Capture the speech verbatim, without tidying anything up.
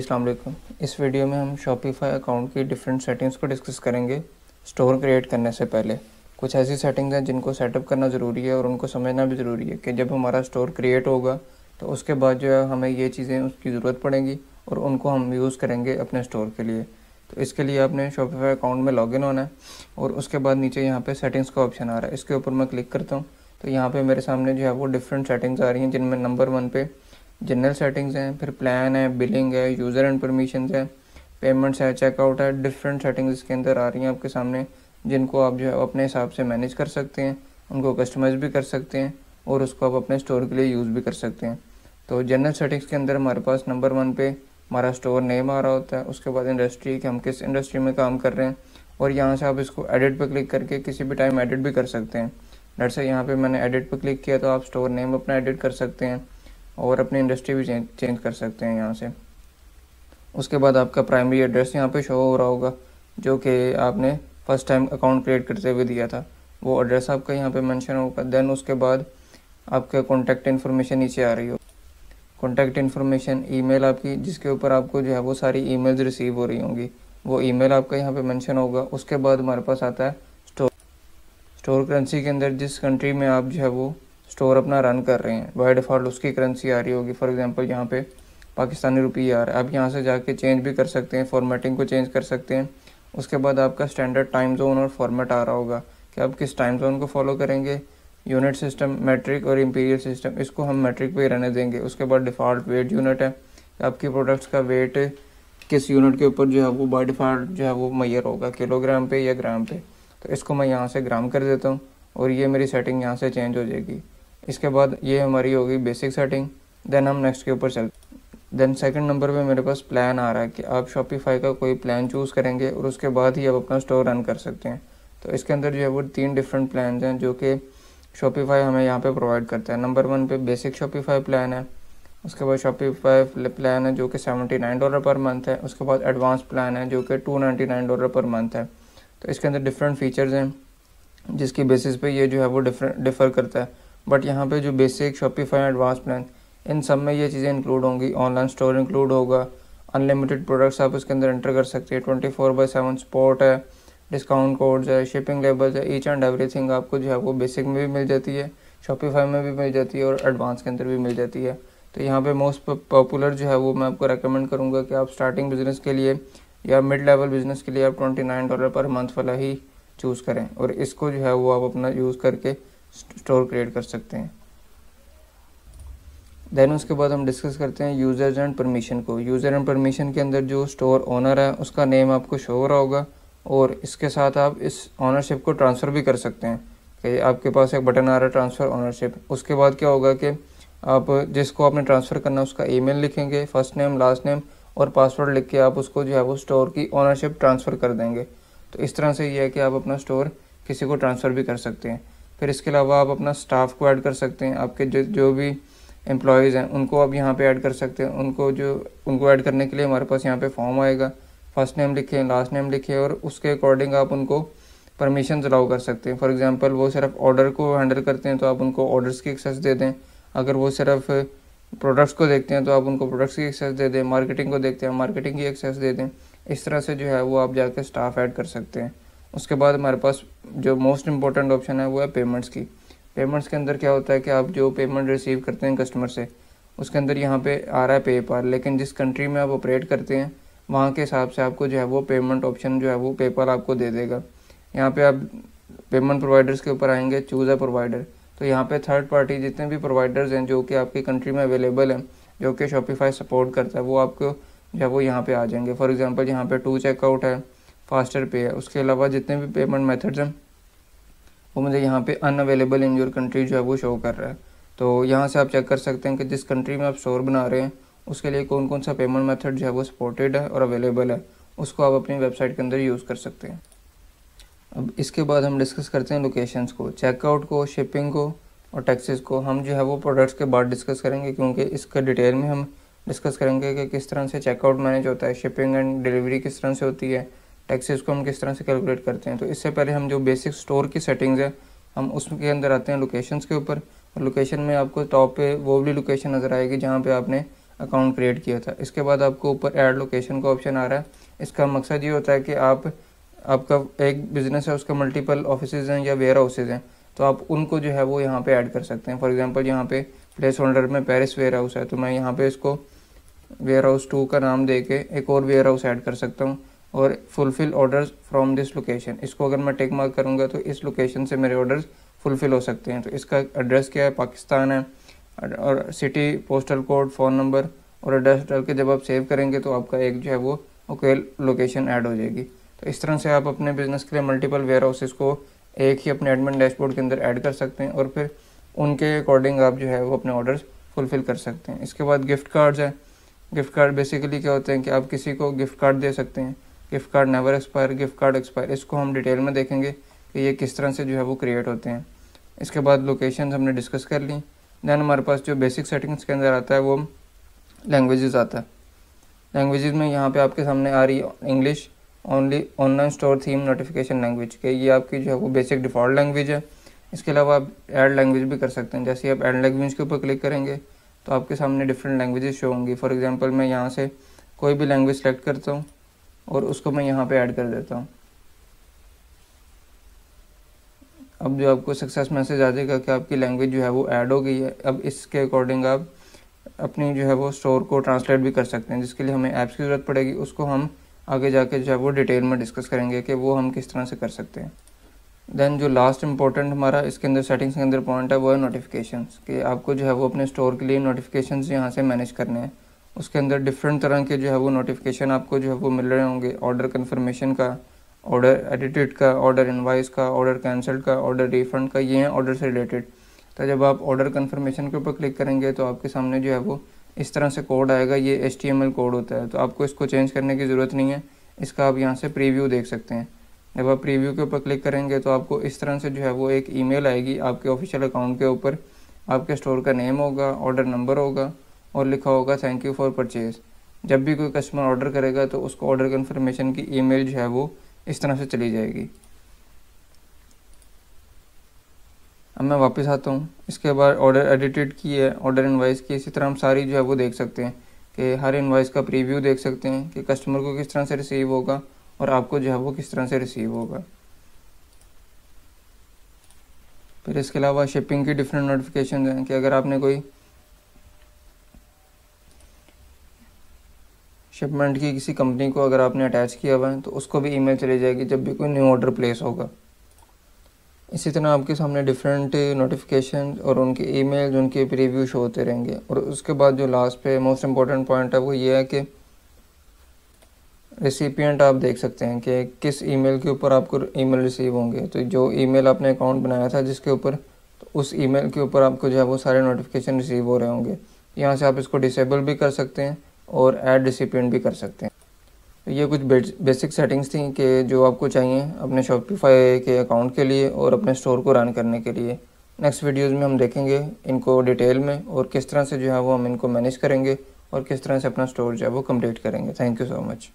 अस्सलाम वालेकुम। इस वीडियो में हम शॉपिफाई अकाउंट की डिफरेंट सेटिंग्स को डिस्कस करेंगे। स्टोर क्रिएट करने से पहले कुछ ऐसी सेटिंग्स हैं जिनको सेटअप करना ज़रूरी है और उनको समझना भी ज़रूरी है कि जब हमारा स्टोर क्रिएट होगा तो उसके बाद जो है हमें ये चीज़ें उसकी ज़रूरत पड़ेंगी और उनको हम यूज़ करेंगे अपने स्टोर के लिए। तो इसके लिए आपने शॉपिफाई अकाउंट में लॉगिन होना है और उसके बाद नीचे यहाँ पर सेटिंग्स का ऑप्शन आ रहा है, इसके ऊपर मैं क्लिक करता हूँ तो यहाँ पर मेरे सामने जो है वो डिफरेंट सेटिंग्स आ रही हैं, जिनमें नंबर वन पे जनरल सेटिंग्स हैं, फिर प्लान है, बिलिंग है, यूज़र एंड परमिशंस है, पेमेंट्स है, चेकआउट है। डिफरेंट सेटिंग्स इसके अंदर आ रही हैं आपके सामने, जिनको आप जो है अपने हिसाब से मैनेज कर सकते हैं, उनको कस्टमाइज़ भी कर सकते हैं और उसको आप अपने स्टोर के लिए यूज़ भी कर सकते हैं। तो जनरल सेटिंग्स के अंदर हमारे पास नंबर वन पे हमारा स्टोर नेम आ रहा होता है, उसके बाद इंडस्ट्री कि हम किस इंडस्ट्री में काम कर रहे हैं और यहाँ से आप इसको एडिट पर क्लिक करके किसी भी टाइम एडिट भी कर सकते हैं। लेट्स से यहाँ पर मैंने एडिट पर क्लिक किया तो आप स्टोर नेम अपना एडिट कर सकते हैं और अपनी इंडस्ट्री भी चेंज चेंज कर सकते हैं यहाँ से। उसके बाद आपका प्राइमरी एड्रेस यहाँ पे शो हो रहा होगा, जो कि आपने फर्स्ट टाइम अकाउंट क्रिएट करते हुए दिया था, वो एड्रेस आपका यहाँ पे मेंशन होगा। देन उसके बाद आपके कॉन्टैक्ट इन्फॉर्मेशन नीचे आ रही हो, कॉन्टैक्ट इन्फॉर्मेशन, ईमेल आपकी, जिसके ऊपर आपको जो है वो सारी ईमेल्स रिसीव हो रही होंगी, वो ईमेल आपका यहाँ पर मैंशन होगा। उसके बाद हमारे पास आता है स्टोर स्टोर करेंसी के अंदर जिस कंट्री में आप जो है वो स्टोर अपना रन कर रहे हैं, बाय डिफ़ॉल्ट उसकी करेंसी आ रही होगी। फॉर एग्जांपल यहाँ पे पाकिस्तानी रुपये आ रहा है, आप यहाँ से जाके चेंज भी कर सकते हैं, फॉर्मेटिंग को चेंज कर सकते हैं। उसके बाद आपका स्टैंडर्ड टाइम जोन और फॉर्मेट आ रहा होगा कि आप किस टाइम जोन को फॉलो करेंगे। यूनिट सिस्टम, मैट्रिक और इंपीरियल सिस्टम, इसको हम मैट्रिक पर ही रहने देंगे। उसके बाद डिफ़ॉल्ट वेट यूनिट है, आपकी प्रोडक्ट्स का वेट किस यूनिट के ऊपर जो है वो बाय डिफ़ॉल्ट जो है वो मैयर होगा, किलोग्राम पे या ग्राम पे, तो इसको मैं यहाँ से ग्राम कर देता हूँ और ये मेरी सेटिंग यहाँ से चेंज हो जाएगी। इसके बाद ये हमारी होगी बेसिक सेटिंग। देन हम नेक्स्ट के ऊपर चलते। देन सेकंड नंबर पे मेरे पास प्लान आ रहा है कि आप शॉपिफाई का कोई प्लान चूज़ करेंगे और उसके बाद ही आप अपना स्टोर रन कर सकते हैं। तो इसके अंदर जो है वो तीन डिफरेंट प्लान हैं जो कि शॉपिफाई हमें यहाँ पे प्रोवाइड करता है। नंबर वन पे बेसिक शॉपिफाई प्लान है, उसके बाद शॉपिफाई प्लान है जो कि seventy nine dollar per month है, उसके बाद एडवांस प्लान है जो कि two ninety nine dollar per month है। तो इसके अंदर डिफरेंट फ़ीचर्स हैं जिसकी बेसिस पे ये जो है वो डिफरेंट डिफ़र करता है। बट यहाँ पे जो बेसिक, शॉपिफाई, एडवांस प्लान, इन सब में ये चीज़ें इंक्लूड होंगी। ऑनलाइन स्टोर इंक्लूड होगा, अनलिमिटेड प्रोडक्ट्स आप इसके अंदर एंटर कर सकते हैं, twenty four by seven support है, डिस्काउंट कोड्स है, शिपिंग लेबल्स है, ईच एंड एवरीथिंग आपको जो है वो बेसिक में भी मिल जाती है, शॉपिफाई में भी मिल जाती है और एडवांस के अंदर भी मिल जाती है। तो यहाँ पर मोस्ट पॉपुलर जो है वो मैं आपको रेकमेंड करूँगा कि आप स्टार्टिंग बिजनेस के लिए या मिड लेवल बिजनेस के लिए आप twenty nine dollar per month वाला ही चूज़ करें और इसको जो है वो आप अपना यूज़ करके स्टोर क्रिएट कर सकते हैं। देन उसके बाद हम डिस्कस करते हैं यूज़र्स एंड परमिशन को। यूज़र एंड परमिशन के अंदर जो स्टोर ओनर है उसका नेम आपको शो हो रहा होगा और इसके साथ आप इस ओनरशिप को ट्रांसफ़र भी कर सकते हैं कि आपके पास एक बटन आ रहा है ट्रांसफ़र ओनरशिप। उसके बाद क्या होगा कि आप जिसको आपने ट्रांसफ़र करना है उसका ईमेल लिखेंगे, फर्स्ट नेम, लास्ट नेम और पासवर्ड लिख के आप उसको जो है वो स्टोर की ओनरशिप ट्रांसफ़र कर देंगे। तो इस तरह से ये है कि आप अपना स्टोर किसी को ट्रांसफ़र भी कर सकते हैं। फिर इसके अलावा आप अपना स्टाफ को ऐड कर सकते हैं, आपके जो जो भी एम्प्लॉयज़ हैं उनको आप यहाँ पे ऐड कर सकते हैं। उनको जो उनको ऐड करने के लिए हमारे पास यहाँ पे फॉर्म आएगा, फर्स्ट नेम लिखें, लास्ट नेम लिखें और उसके अकॉर्डिंग आप उनको परमिशन अलाउ कर सकते हैं। फॉर एग्जांपल वो सिर्फ ऑर्डर को हैंडल करते हैं तो आप उनको ऑर्डर्स की एक्सेस दे दें, अगर वो सिर्फ प्रोडक्ट्स को देखते हैं तो आप उनको प्रोडक्ट्स की एक्सेस दे दें, मार्केटिंग को देखते हैं मार्केटिंग की एक्सेस दे दें। इस तरह से जो है वो आप जाकर स्टाफ ऐड कर सकते हैं। उसके बाद हमारे पास जो मोस्ट इम्पॉर्टेंट ऑप्शन है वो है पेमेंट्स की। पेमेंट्स के अंदर क्या होता है कि आप जो पेमेंट रिसीव करते हैं कस्टमर से, उसके अंदर यहाँ पे आ रहा है पेपाल, लेकिन जिस कंट्री में आप ऑपरेट करते हैं वहाँ के हिसाब से आपको जो है वो पेमेंट ऑप्शन जो है वो पेपाल आपको दे देगा। यहाँ पे आप पेमेंट प्रोवाइडर्स के ऊपर आएंगे, चूज़ अ प्रोवाइडर, तो यहाँ पर थर्ड पार्टी जितने भी प्रोवाइडर्स हैं जो कि आपकी कंट्री में अवेलेबल हैं, जो कि शॉपिफाई सपोर्ट करता है, वो आपको जो है वो यहाँ पर आ जाएंगे। फॉर एग्ज़ाम्पल यहाँ पर टू चेकआउट है, फास्टर पे है, उसके अलावा जितने भी पेमेंट मेथड्स हैं वो मुझे यहाँ पे unavailable in your country जो है वो शो कर रहा है। तो यहाँ से आप चेक कर सकते हैं कि जिस कंट्री में आप स्टोर बना रहे हैं उसके लिए कौन कौन सा पेमेंट मेथड जो है वो सपोर्टेड है और अवेलेबल है, उसको आप अपनी वेबसाइट के अंदर यूज़ कर सकते हैं। अब इसके बाद हम डिस्कस करते हैं लोकेशंस को, चेकआउट को, शिपिंग को और टैक्सेस को। हम जो है वो प्रोडक्ट्स के बाद डिस्कस करेंगे क्योंकि इसके डिटेल में हम डिस्कस करेंगे कि किस तरह से चेकआउट मैनेज होता है, शिपिंग एंड डिलीवरी किस तरह से होती है, टैक्सेस को हम किस तरह से कैलकुलेट करते हैं। तो इससे पहले हम जो बेसिक स्टोर की सेटिंग्स है हम उसके अंदर आते हैं लोकेशंस के ऊपर। लोकेशन में आपको टॉप पे वो भी लोकेशन नज़र आएगी जहाँ पे आपने अकाउंट क्रिएट किया था। इसके बाद आपको ऊपर ऐड लोकेशन का ऑप्शन आ रहा है। इसका मकसद ये होता है कि आप आपका एक बिज़नेस है, उसका मल्टीपल ऑफिसेज हैं या वेयर हाउसेज हैं, तो आप उनको जो है वो यहाँ पे ऐड कर सकते हैं। फॉर एग्जांपल यहाँ पे प्लेस होल्डर में पेरिस वेयर हाउस है, तो मैं यहाँ पे इसको वेयर हाउस टू का नाम दे के एक और वेयर हाउस ऐड कर सकता हूँ। और fulfil orders from this location, इसको अगर मैं टेक मार्क करूँगा तो इस लोकेशन से मेरे ऑर्डर्स फुलफ़िल हो सकते हैं। तो इसका एड्रेस क्या है, पाकिस्तान है, और city, postal code, phone number और एड्रेस डाल के जब आप सेव करेंगे तो आपका एक जो है वो ओके लोकेशन ऐड हो जाएगी। तो इस तरह से आप अपने बिज़नेस के लिए मल्टीपल वेयर हाउसेस को एक ही अपने एडमिन डैशबोर्ड के अंदर ऐड कर सकते हैं और फिर उनके अकॉर्डिंग आप जो है वो अपने ऑर्डर्स फुलफ़िल कर सकते हैं। इसके बाद गिफ्ट कार्ड्स हैं। गिफ्ट कार्ड बेसिकली क्या होते हैं कि आप किसी को गिफ्ट कार्ड दे सकते हैं। Gift card never expire, gift card expire, इसको हम डिटेल में देखेंगे कि ये किस तरह से जो है वो क्रिएट होते हैं। इसके बाद लोकेशन हमने डिस्कस कर ली। दैन हमारे पास जो बेसिक सेटिंग्स के अंदर आता है वो लैंग्वेजेस आता है। लैंग्वेजेस में यहाँ पे आपके सामने आ रही है English only, online store theme notification language, के ये आपकी जो है वो बेसिक डिफ़ॉल्ट लैंग्वेज है। इसके अलावा आप ऐड लैंग्वेज भी कर सकते हैं। जैसे आप ऐड लैंग्वेज के ऊपर क्लिक करेंगे तो आपके सामने डिफरेंट लैंग्वेजेस शो होंगी। फॉर एग्जांपल मैं यहाँ से कोई भी लैंग्वेज सेलेक्ट करता हूँ और उसको मैं यहाँ पे ऐड कर देता हूँ। अब जो आपको सक्सेस मैसेज आ जाएगा कि आपकी लैंग्वेज जो है वो ऐड हो गई है। अब इसके अकॉर्डिंग आप अपनी जो है वो स्टोर को ट्रांसलेट भी कर सकते हैं, जिसके लिए हमें ऐप्स की ज़रूरत पड़ेगी। उसको हम आगे जाके जो है वो डिटेल में डिस्कस करेंगे कि वो हम किस तरह से कर सकते हैं। देन जो लास्ट इंपॉर्टेंट हमारा इसके अंदर सेटिंग्स के अंदर पॉइंट है वो है नोटिफिकेशंस, कि आपको जो है वो अपने स्टोर के लिए नोटिफिकेशंस यहाँ से मैनेज करने हैं। उसके अंदर डिफरेंट तरह के जो है वो नोटिफिकेशन आपको जो है वो मिल रहे होंगे। ऑर्डर कन्फर्मेशन का, ऑर्डर एडिटेड का, ऑर्डर इनवाइस का, ऑर्डर कैंसिल का, ऑर्डर रिफंड का, ये हैं ऑर्डर से रिलेटेड। तो जब आप ऑर्डर कन्फर्मेशन के ऊपर क्लिक करेंगे तो आपके सामने जो है वो इस तरह से कोड आएगा। ये H T M L code होता है, तो आपको इसको चेंज करने की ज़रूरत नहीं है। इसका आप यहाँ से प्रीव्यू देख सकते हैं। जब आप प्रीव्यू के ऊपर क्लिक करेंगे तो आपको इस तरह से जो है वो एक ईमेल आएगी आपके ऑफिशियल अकाउंट के ऊपर। आपके स्टोर का नेम होगा, ऑर्डर नंबर होगा और लिखा होगा थैंक यू फॉर परचेज़। जब भी कोई कस्टमर ऑर्डर करेगा तो उसको ऑर्डर कन्फर्मेशन की ईमेल जो है वो इस तरह से चली जाएगी। अब मैं वापस आता हूँ। इसके बाद ऑर्डर एडिटेड की है, ऑर्डर इनवाइस की, इसी तरह हम सारी जो है वो देख सकते हैं कि हर इनवाइस का प्रीव्यू देख सकते हैं कि कस्टमर को किस तरह से रिसीव होगा और आपको जो है वो किस तरह से रिसीव होगा। फिर इसके अलावा शिपिंग की डिफरेंट नोटिफिकेशन हैं कि अगर आपने कोई शिपमेंट की किसी कंपनी को अगर आपने अटैच किया हुआ है तो उसको भी ईमेल चली जाएगी जब भी कोई न्यू ऑर्डर प्लेस होगा। इसी तरह आपके सामने डिफरेंट नोटिफिकेशन और उनके ईमेल, उनके प्रीव्यू शो होते रहेंगे। और उसके बाद जो लास्ट पे मोस्ट इम्पॉर्टेंट पॉइंट है वो ये है कि रेसिपिएंट आप देख सकते हैं कि किस ईमेल के ऊपर आपको ईमेल रिसीव होंगे। तो जो ईमेल आपने अकाउंट बनाया था जिसके ऊपर, तो उस ईमेल के ऊपर आपको जो है वो सारे नोटिफिकेशन रिसीव हो रहे होंगे। यहाँ से आप इसको डिसेबल भी कर सकते हैं और ऐड रेसिपिएंट भी कर सकते हैं। तो ये कुछ बेसिक सेटिंग्स थी कि जो आपको चाहिए अपने शॉपिफाई के अकाउंट के लिए और अपने स्टोर को रन करने के लिए। नेक्स्ट वीडियोस में हम देखेंगे इनको डिटेल में और किस तरह से जो है वो हम इनको मैनेज करेंगे और किस तरह से अपना स्टोर जो है वो कंप्लीट करेंगे। Thank you so much.